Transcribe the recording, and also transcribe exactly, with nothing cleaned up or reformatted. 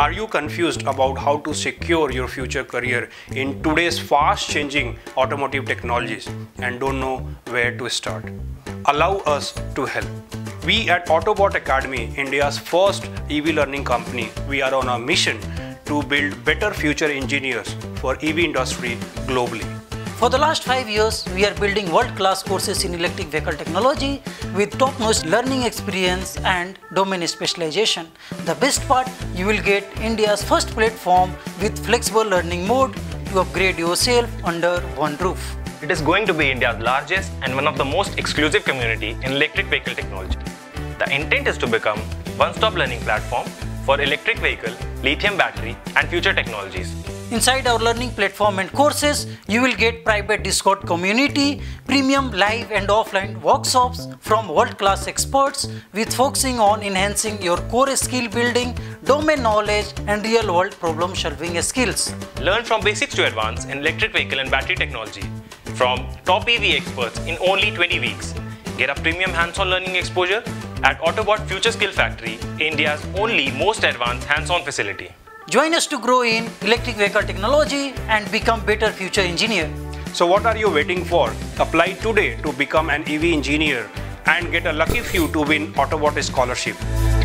Are you confused about how to secure your future career in today's fast changing automotive technologies and don't know where to start? Allow us to help. We at Autobot Academy, India's first E V learning company, we are on a mission to build better future engineers for E V industry globally. For the last five years, we are building world-class courses in electric vehicle technology with top-notch learning experience and domain specialization. The best part, you will get India's first platform with flexible learning mode to upgrade yourself under one roof. It is going to be India's largest and one of the most exclusive community in electric vehicle technology. The intent is to become one-stop learning platform for electric vehicle, lithium battery and future technologies. Inside our learning platform and courses, you will get private Discord community, premium live and offline workshops from world-class experts with focusing on enhancing your core skill building, domain knowledge and real-world problem-solving skills. Learn from basics to advance in electric vehicle and battery technology from top E V experts in only twenty weeks. Get a premium hands-on learning exposure at Autobot Future Skill Factory, India's only most advanced hands-on facility. Join us to grow in electric vehicle technology and become better future engineer. So what are you waiting for? Apply today to become an E V engineer and get a lucky few to win Autobot scholarship.